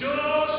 Yo